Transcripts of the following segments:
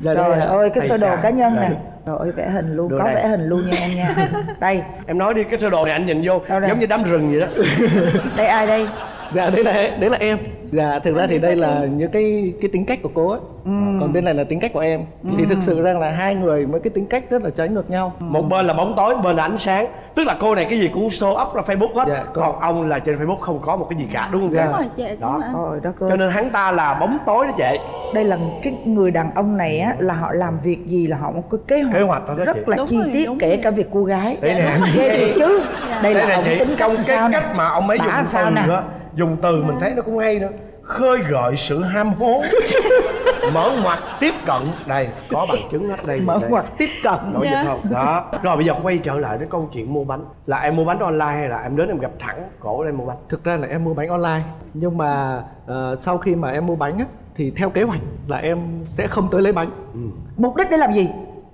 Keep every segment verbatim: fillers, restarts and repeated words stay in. Giờ rồi ơi, cái sơ đồ sao? Cá nhân này. Rồi ơi, vẽ hình luôn, đưa có đây. Vẽ hình luôn nha em nha. Đây. Em nói đi, cái sơ đồ này anh nhìn vô giống như đám rừng vậy đó. Đây ai đây? Dạ đấy là đấy là em. Dạ thực ra thì đây là những cái cái tính cách của cô ấy, ừ. còn bên này là tính cách của em. ừ. Thì thực sự rằng là hai người mới cái tính cách rất là trái ngược nhau. ừ. Một bên là bóng tối, bên là ánh sáng, tức là cô này cái gì cũng show up ra Facebook hết. Dạ, còn ông là trên Facebook không có một cái gì cả, đúng không dạ. Đúng rồi chị, đúng đó. Rồi, đó cô. Cho nên hắn ta là bóng tối đó chị. Đây là cái người đàn ông này á, là họ làm việc gì là họ có kế hoạch, kế hoạch đó rất đó là đúng chi rồi, tiết kể rồi. Cả việc cô gái đây nè chứ. Dạ. Đây, đây là, là chị, tính công cái cách này. Mà ông ấy dùng sao nè, dùng từ mình thấy nó cũng hay nữa, khơi gợi sự ham hố, mở ngoặt tiếp cận, đây có bằng chứng hết đây, mở đây. Ngoặt tiếp cận nổi dạ. Không đó. Rồi bây giờ quay trở lại đến câu chuyện mua bánh, là em mua bánh online hay là em đến em gặp thẳng cổ đây mua bánh? Thực ra là em mua bánh online, nhưng mà uh, sau khi mà em mua bánh á thì theo kế hoạch là em sẽ không tới lấy bánh. ừ. Mục đích để làm gì?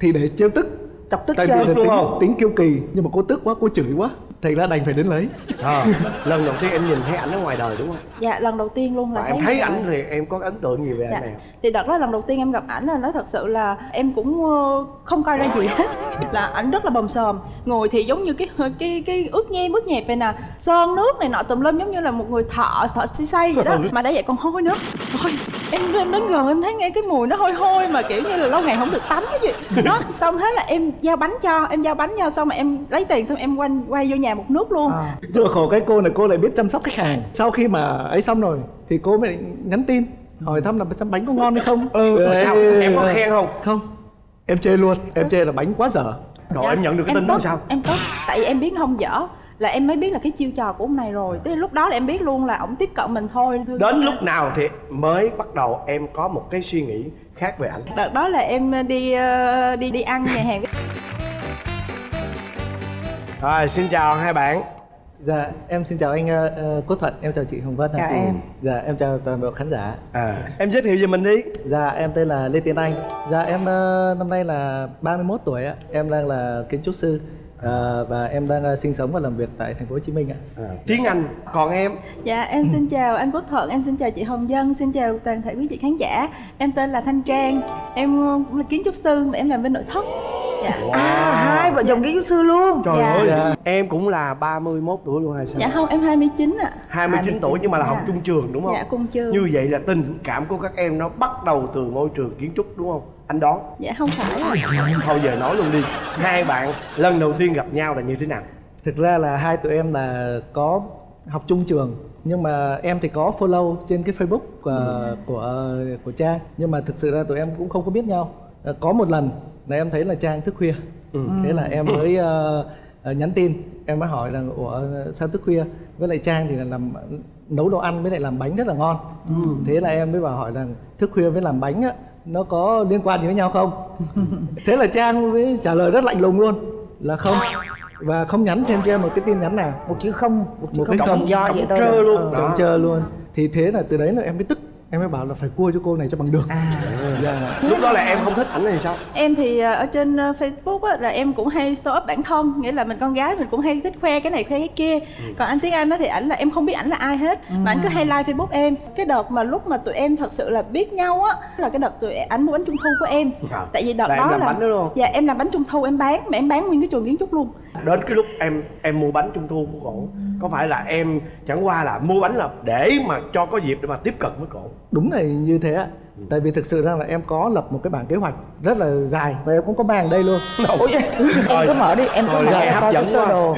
Thì để trêu tức, chọc tức. Tại vì là tính, tính kiêu kỳ, nhưng mà cô tức quá, cô chửi quá, thành ra đành phải đến lấy. À, lần đầu tiên em nhìn thấy ảnh ở ngoài đời đúng không? Dạ lần đầu tiên luôn là. Và em thấy ảnh thì em có ấn tượng gì về dạ. Anh này? Thì đợt đó lần đầu tiên em gặp ảnh là nói thật sự là em cũng không coi ra gì hết. Là ảnh rất là bầm sòm, ngồi thì giống như cái cái cái ướt nhem ướt nhẹp vậy nè, sơn nước này nọ tùm lum, giống như là một người thợ thợ xi xây vậy đó. Mà đã vậy còn hôi nước. Rồi em em đến gần em thấy ngay cái mùi nó hôi hôi mà kiểu như là lâu ngày không được tắm cái gì. Đó, xong thế là em giao bánh cho, em giao bánh cho xong mà em lấy tiền xong em quanh quay vô nhà một nước luôn. à. Tức là khổ cái cô này, cô lại biết chăm sóc khách hàng. Sau khi mà ấy xong rồi thì cô mới nhắn tin hỏi thăm là chăm bánh có ngon hay không. Ừ, rồi sao? Em có khen không? Không, em chê luôn, em chê là bánh quá dở. Rồi dạ, em nhận được cái tin đó sao? Em tốt, tại vì em biết không dở là em mới biết là cái chiêu trò của ông này rồi. Tới lúc đó là em biết luôn là ổng tiếp cận mình thôi. Đến đó. Lúc nào thì mới bắt đầu em có một cái suy nghĩ khác về ảnh? Đợt đó là em đi đi đi ăn nhà hàng. Rồi, xin chào hai bạn. Dạ, em xin chào anh uh, Quốc Thuận, em chào chị Hồng Vân. Chào em. Dạ, em chào toàn bộ khán giả. À, em giới thiệu về mình đi. Dạ, em tên là Lê Tiến Anh. Dạ, em uh, năm nay là ba mươi mốt tuổi ạ. Em đang là kiến trúc sư. À, và em đang sinh sống và làm việc tại thành phố Hồ Chí Minh ạ. À, tiếng Anh. Còn em? Dạ em xin chào anh Quốc Thuận, em xin chào chị Hồng Vân, xin chào toàn thể quý vị khán giả. Em tên là Thanh Trang, em cũng là kiến trúc sư mà em làm bên nội thất. Dạ. Wow. À hai vợ chồng dạ. Kiến trúc sư luôn. Trời dạ. Ơi. Dạ. Em cũng là ba mươi mốt tuổi luôn hay sao? Dạ không, em hai mươi chín ạ. hai mươi chín tuổi nhưng mà là dạ. Học chung trường đúng không? Dạ cùng trường. Như vậy là tình cảm của các em nó bắt đầu từ môi trường kiến trúc đúng không? Anh đó. Dạ không phải. Thôi giờ nói luôn đi. Hai bạn lần đầu tiên gặp nhau là như thế nào? Thực ra là hai tụi em là có học chung trường, nhưng mà em thì có follow trên cái Facebook của ừ. của, của Trang, nhưng mà thực sự ra tụi em cũng không có biết nhau. Có một lần là em thấy là Trang thức khuya. ừ. Thế là em mới uh, nhắn tin, em mới hỏi là ủa sao thức khuya, với lại Trang thì là làm nấu đồ ăn với lại làm bánh rất là ngon. ừ. Thế là em mới bảo hỏi là thức khuya với làm bánh á nó có liên quan gì với nhau không? Thế là Trang mới trả lời rất lạnh lùng luôn là không, và không nhắn thêm cho em một cái tin nhắn nào, một chữ không, một, một cái không do vậy trơ luôn, trống trơ luôn. Thì thế là từ đấy là em mới tức, em mới bảo là phải cua cho cô này cho bằng được. À. Yeah. Lúc đó là em không thích ảnh này sao? Em thì ở trên Facebook á, là em cũng hay show up bản thân, nghĩa là mình con gái mình cũng hay thích khoe cái này khoe cái kia. ừ. Còn anh Tiến Anh thì ảnh là em không biết ảnh là ai hết. ừ. Mà ảnh cứ hay like Facebook em. Cái đợt mà lúc mà tụi em thật sự là biết nhau á là cái đợt tụi ảnh mua bánh trung thu của em. à. Tại vì đợt là đó em làm là bánh đó luôn. Dạ em làm bánh trung thu em bán, mà em bán nguyên cái trường kiến trúc luôn. Đến cái lúc em em mua bánh trung thu của cổ, có phải là em chẳng qua là mua bánh là để mà cho có dịp để mà tiếp cận với cổ? Đúng là như thế ạ. ừ. Tại vì thực sự ra là em có lập một cái bảng kế hoạch rất là dài, và em cũng có mang đây luôn. Ôi, em cứ mở đi, em cứ mở em coi cái sơ đồ.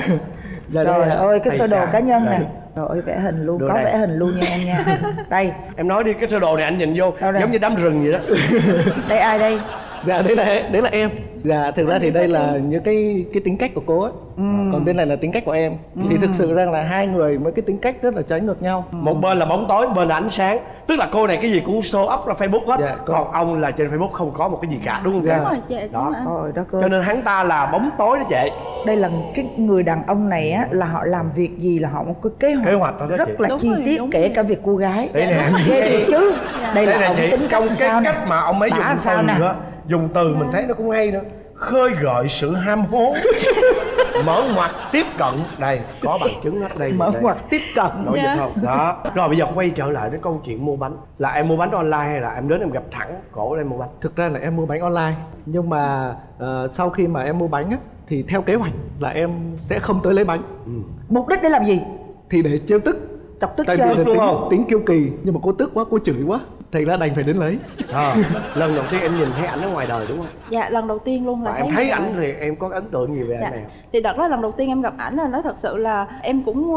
Rồi ơi, cái sơ đồ cá nhân nè. Rồi ơi, vẽ hình luôn, có vẽ hình luôn nha em nha. Đây. Em nói đi, cái sơ đồ này anh nhìn vô giống như đám rừng vậy đó. Đây ai đây? Dạ đấy là đấy là em. Dạ thực ra thì đây là những cái cái tính cách của cô ấy. ừ. Còn bên này là tính cách của em. ừ. Thì thực sự rằng là hai người mới cái tính cách rất là trái ngược nhau. ừ. Một bên là bóng tối, bên là ánh sáng, tức là cô này cái gì cũng show up ra Facebook hết. Dạ, còn ông là trên Facebook không có một cái gì cả, đúng không? Dạ. Đúng rồi chị, đúng đó. Rồi, đó cô. Cho nên hắn ta là bóng tối đó chị. Đây là cái người đàn ông này á, là họ làm việc gì là họ có kế hoạch, kế hoạch đó rất đó là đúng chi tiết rồi, kể rồi. Cả việc cô gái. Đây nè chứ. Đây là ông tính công cái cách mà ông ấy dùng sao nè, dùng từ mình thấy nó cũng hay nữa, khơi gợi sự ham hố, mở ngoặt tiếp cận, đây có bằng chứng hết đây, mở đây. Ngoặt tiếp cận nổi dạ. Không đó. Rồi bây giờ quay trở lại đến câu chuyện mua bánh, là em mua bánh online hay là em đến em gặp thẳng Cổ để mua bánh? Thực ra là em mua bánh online, nhưng mà uh, sau khi mà em mua bánh á thì theo kế hoạch là em sẽ không tới lấy bánh. Ừ. Mục đích để làm gì? Thì để trêu tức, chọc tức. Tại vì là tính, tính kiêu kỳ, nhưng mà cô tức quá, cô chửi quá, thành ra đành phải đến lấy. À, lần đầu tiên em nhìn thấy ảnh ở ngoài đời đúng không? Dạ, lần đầu tiên luôn là. Và em thấy, thấy ảnh thì em có ấn tượng gì về dạ. Anh này? Thì đợt đó lần đầu tiên em gặp ảnh là nói thật sự là em cũng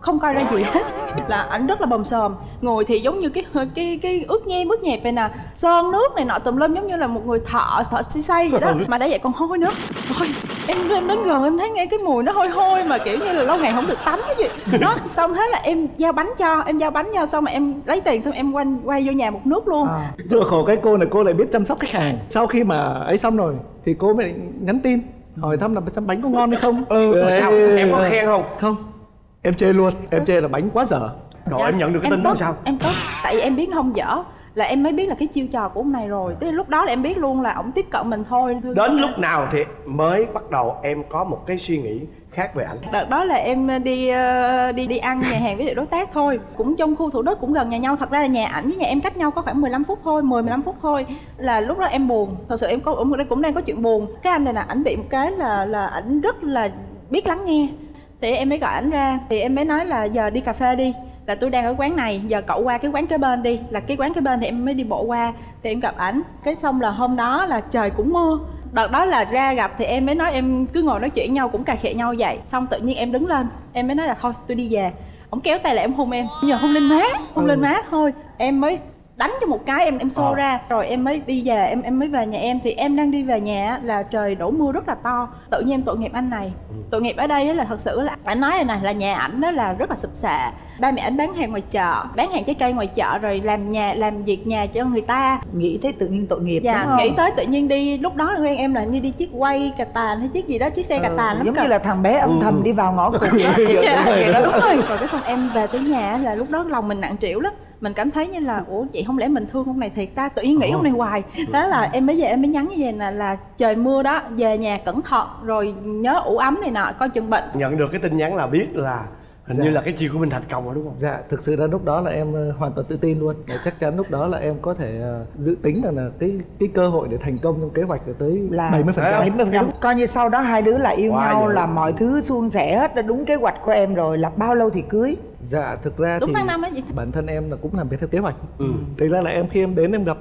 không coi ra gì hết, là ảnh rất là bồng xòm, ngồi thì giống như cái cái cái ướt nhem ướt nhẹp vậy nè, sơn nước này nọ tùm lum, giống như là một người thợ thợ xi xây vậy đó. Mà đã vậy còn hôi nước. Ôi, em em đến gần em thấy ngay cái mùi nó hôi hôi mà kiểu như là lâu ngày không được tắm cái gì. Đó, xong thế là em giao bánh cho, em giao bánh cho xong mà em lấy tiền xong em quanh quay vô nhà một nước luôn. À, khổ cái cô này cô lại biết chăm sóc khách hàng. Sau khi mà ấy xong rồi thì cô mới nhắn tin hỏi thăm là bánh có ngon hay không. Ừ, rồi sao? Em có khen không? Không, em chê luôn, em chê là bánh quá dở. Rồi dạ, em nhận được cái tin đó sao? Em tốt, tại vì em biết không dở là em mới biết là cái chiêu trò của ông này rồi. Tới lúc đó là em biết luôn là ổng tiếp cận mình thôi. Đến đó. Lúc nào thì mới bắt đầu em có một cái suy nghĩ khác về ảnh? Đợt đó là em đi đi đi ăn nhà hàng với đối tác thôi, cũng trong khu Thủ Đức, cũng gần nhà nhau. Thật ra là nhà ảnh với nhà em cách nhau có khoảng mười lăm phút thôi, mười mười lăm phút thôi. Là lúc đó em buồn, thật sự em có cũng đang có chuyện buồn. Cái anh này là ảnh bị một cái là là ảnh rất là biết lắng nghe. Thì em mới gọi ảnh ra, thì em mới nói là giờ đi cà phê đi, là tôi đang ở quán này, giờ cậu qua cái quán kế bên đi. Là cái quán kế bên thì em mới đi bộ qua thì em gặp ảnh. Cái xong là hôm đó là trời cũng mưa. Đợt đó là ra gặp thì em mới nói, em cứ ngồi nói chuyện nhau cũng cà khịa nhau vậy. Xong tự nhiên em đứng lên, em mới nói là thôi tôi đi về. Ổng kéo tay là em hôn em, giờ hôn lên má, hôn ừ. lên má thôi. Em mới đánh cho một cái, em em xô à. ra. Rồi em mới đi về, em em mới về nhà em. Thì em đang đi về nhà là trời đổ mưa rất là to. Tự nhiên em tội nghiệp anh này. Tội nghiệp ở đây là thật sự là anh nói này, này là nhà ảnh đó là rất là sụp xệ. Ba mẹ ảnh bán hàng ngoài chợ, bán hàng trái cây ngoài chợ, rồi làm nhà làm việc nhà cho người ta. Nghĩ tới tự nhiên tội nghiệp dạ, đúng không? Nghĩ tới tự nhiên đi, lúc đó quen em là như đi chiếc quay cà tàn hay chiếc gì đó, chiếc xe cà tàn ừ, lắm. Giống cơ. Như là thằng bé âm thầm ừ. đi vào ngõ cụt. Dạ, đúng rồi. Rồi cái xong em về tới nhà là lúc đó lòng mình nặng trĩu lắm. Mình cảm thấy như là ủa chị không lẽ mình thương ông này thiệt ta, tự nhiên nghĩ ông này hoài. Thế là em mới về em mới nhắn như vậy là là trời mưa đó, về nhà cẩn thận rồi nhớ ủ ấm này nọ, coi chừng bệnh. Nhận được cái tin nhắn là biết là hình dạ. như là cái chiêu của mình thành công rồi đúng không? Dạ, thực sự là lúc đó là em hoàn toàn tự tin luôn. Chắc chắn lúc đó là em có thể dự tính rằng là cái cái cơ hội để thành công trong kế hoạch là tới bảy mươi phần trăm. Coi như sau đó hai đứa là yêu wow, nhau vậy. Là mọi thứ suôn sẻ hết, đã đúng kế hoạch của em rồi. Là bao lâu thì cưới? Dạ, thực ra đúng thì tháng năm ấy, bản thân em là cũng làm việc theo kế hoạch. Ừ. Thực ra là em khi em đến em gặp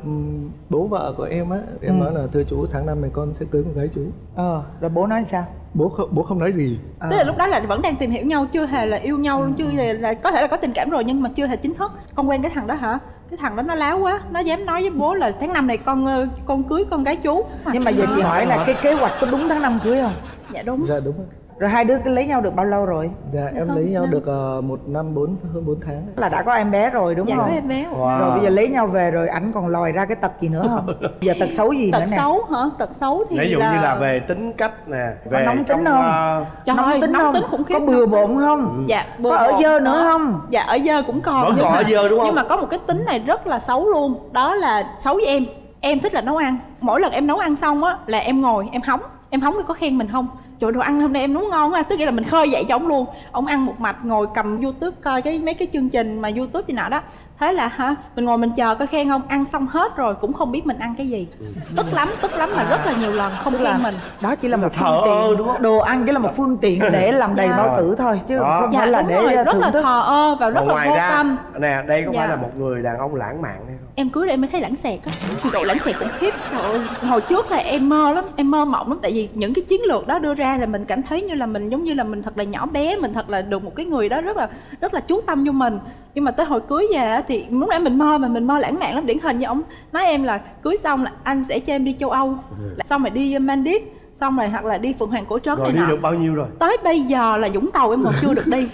bố vợ của em á, em ừ. nói là thưa chú tháng năm này con sẽ cưới con gái chú. Ờ, rồi bố nói sao? Bố không, bố không nói gì. À. Tức là lúc đó là vẫn đang tìm hiểu nhau, chưa hề là yêu nhau, ừ. chưa hề là có thể là có tình cảm rồi nhưng mà chưa hề chính thức. Con quen cái thằng đó hả? Cái thằng đó nó láo quá, nó dám nói với bố là tháng năm này con con cưới con gái chú. Nhưng mà giờ chị hỏi là cái kế hoạch có đúng tháng năm cưới không? Dạ đúng. Dạ đúng. Rồi hai đứa lấy nhau được bao lâu rồi? Dạ em không, lấy nhau năm. Được uh, một năm bốn hơn bốn tháng. Là đã có em bé rồi đúng dạ, không? Dạ có em bé. Wow. Rồi bây giờ lấy nhau về rồi ảnh còn lòi ra cái tật gì nữa không? Giờ tật xấu gì tật nữa nè? Tật xấu hả? Tật xấu thì ví dụ là... như là về tính cách nè, về nóng tính không? Trời ơi, nóng tính khủng khiếp. Có bừa bộn không? Dạ bừa bộn. Có ở dơ nữa không? Dạ ở dơ cũng còn. Vẫn còn ở dơ đúng không? Nhưng mà có một cái tính này rất là xấu luôn, đó là xấu với em. Em thích là nấu ăn. Mỗi lần em nấu ăn xong á là em ngồi em hóng, em hóng có khen mình không? Trời đồ ăn hôm nay em nấu ngon quá, tức nghĩa là mình khơi dậy cho ông luôn. Ông ăn một mạch ngồi cầm YouTube coi cái mấy cái chương trình mà YouTube gì nọ đó. Thế là hả, mình ngồi mình chờ coi khen không, ăn xong hết rồi cũng không biết mình ăn cái gì. Tức lắm, tức lắm mà à, rất là nhiều lần không khen mình. Đó chỉ là một thợ ơ đúng không? Đồ ăn chỉ là một phương tiện để làm đầy dạ. bao tử thôi chứ đó. Không dạ, phải là để rồi, rất là thờ ơ và rất mà là vô ra, tâm. Nè, đây có dạ. phải là một người đàn ông lãng mạn hay không? Em cưới đây em mới thấy lãng xẹt á. Độ lãng xẹt cũng khiếp. Trời, hồi trước là em mơ lắm, em mơ mộng lắm tại vì những cái chiến lược đó đưa ra là mình cảm thấy như là mình giống như là mình thật là nhỏ bé, mình thật là được một cái người đó rất là rất là chú tâm vô mình. Nhưng mà tới hồi cưới về thì lúc nãy mình mơ mà mình mơ lãng mạn lắm, điển hình như ông nói em là cưới xong là anh sẽ cho em đi châu Âu, xong rồi đi Madrid, xong rồi hoặc là đi Phượng Hoàng Cổ Trấn. Rồi đi nào. Được bao nhiêu rồi? Tới bây giờ là Vũng Tàu em còn chưa được đi.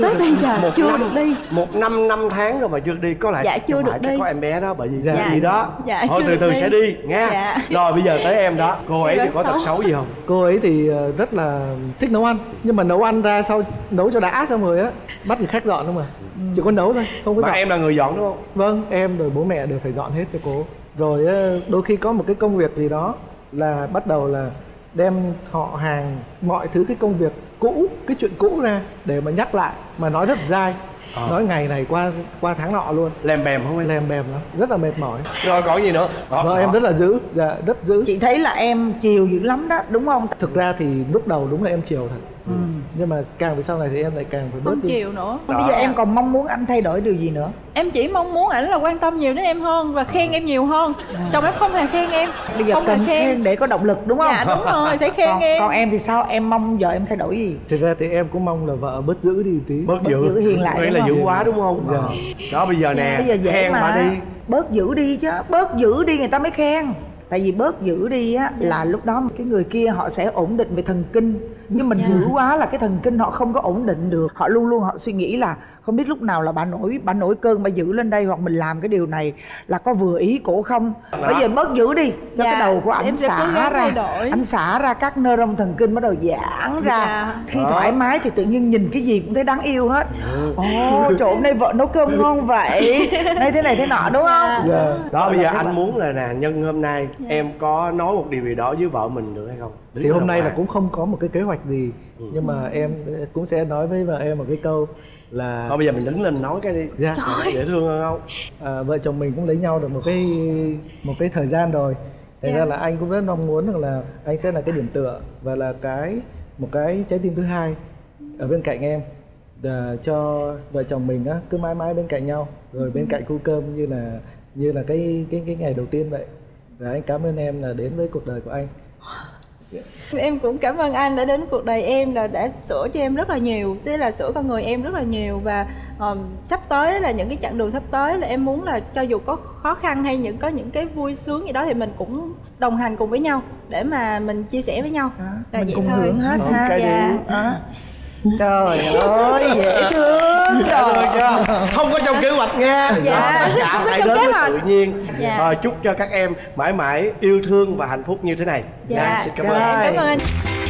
Tới bây giờ một chưa năm, được đi. Một năm năm tháng rồi mà chưa đi, có lại dạ, chưa được đi. Có em bé đó bởi vì dạ, gì đó. Dạ, thôi từ từ đi. Sẽ đi nha. Dạ. Rồi bây giờ tới em đó. Cô ấy thì có xấu. Tật xấu gì không? Cô ấy thì rất là thích nấu ăn, nhưng mà nấu ăn ra sau nấu cho đã xong rồi á, bắt người khác dọn thôi mà. Ừ. Chỉ có nấu thôi, không có mà dọn. Em là người dọn đúng không? Vâng, em rồi bố mẹ đều phải dọn hết cho cô. Rồi đôi khi có một cái công việc gì đó là bắt đầu là đem họ hàng, mọi thứ cái công việc cũ, cái chuyện cũ ra để mà nhắc lại, mà nói rất dai. À. Nói ngày này qua qua tháng nọ luôn. Lèm bèm không em? Lèm bèm lắm, rất là mệt mỏi. Rồi còn gì nữa? Đó, rồi đó. Em rất là dữ, dạ, rất dữ. Chị thấy là em chiều dữ lắm đó, đúng không? Thực ra thì lúc đầu đúng là em chiều thật. Ừ. Nhưng mà càng về sau này thì em lại càng phải bớt không đi. Chiều nữa. Đó. Bây giờ em còn mong muốn anh thay đổi điều gì nữa? Em chỉ mong muốn ảnh là quan tâm nhiều đến em hơn và khen em nhiều hơn. À. Chồng em không hề khen em. Bây giờ không cần hề khen. khen để có động lực đúng không? Dạ đúng rồi, phải khen còn, em. Còn em thì sao? Em mong giờ em thay đổi gì? Thực ra thì em cũng mong là vợ bớt dữ đi tí. Bớt, bớt dữ. dữ hiền lại. Vậy là dữ quá đúng không? Dạ. Đó bây giờ nè, bây giờ khen mà. mà đi. Bớt dữ đi chứ, bớt dữ đi người ta mới khen. Tại vì bớt dữ đi á là lúc đó cái người kia họ sẽ ổn định về thần kinh. Nhưng mình dữ quá là cái thần kinh họ không có ổn định được. Họ luôn luôn họ suy nghĩ là không biết lúc nào là bà nổi bà nổi cơn, bà dữ lên đây, hoặc mình làm cái điều này là có vừa ý cổ không. Bây giờ bớt dữ đi cho dạ, cái đầu của anh xả ra, anh xả ra các neuron thần kinh bắt đầu giãn ra dạ. Thì thoải mái thì tự nhiên nhìn cái gì cũng thấy đáng yêu hết. Ồ ừ. Trời hôm nay vợ nấu cơm ngon vậy, nay thế này thế nọ đúng không dạ. Đó, đó bây giờ anh bạn. muốn là nè, nhân hôm nay dạ. em có nói một điều gì đó với vợ mình được hay không? Thì hôm nay là cũng không có một cái kế hoạch gì ừ. Nhưng mà em cũng sẽ nói với vợ em một cái câu là thôi bây giờ mình đứng lên nói cái đi dạ. Dễ thương hơn không? À, vợ chồng mình cũng lấy nhau được một cái một cái thời gian rồi. Thành yeah. ra là anh cũng rất mong muốn rằng là anh sẽ là cái điểm tựa và là cái một cái trái tim thứ hai ở bên cạnh em, để cho vợ chồng mình á cứ mãi mãi bên cạnh nhau, rồi bên cạnh cu cơm như là như là cái cái cái ngày đầu tiên vậy. Và anh cảm ơn em là đến với cuộc đời của anh. Yeah. Em cũng cảm ơn anh đã đến cuộc đời em, là đã sửa cho em rất là nhiều, tức là sửa con người em rất là nhiều. Và um, sắp tới là những cái chặng đường sắp tới là em muốn là cho dù có khó khăn hay những có những cái vui sướng gì đó thì mình cũng đồng hành cùng với nhau để mà mình chia sẻ với nhau à, là mình cùng hưởng hết ha. Dạ. À. Trời ơi dễ thương, trời ơi chưa? Không có trong kế hoạch nha. Dạ. Cả phải đến với tự nhiên. Dạ. À, chúc cho các em mãi mãi yêu thương và hạnh phúc như thế này. Dạ. Xin cảm ơn. Cảm ơn anh.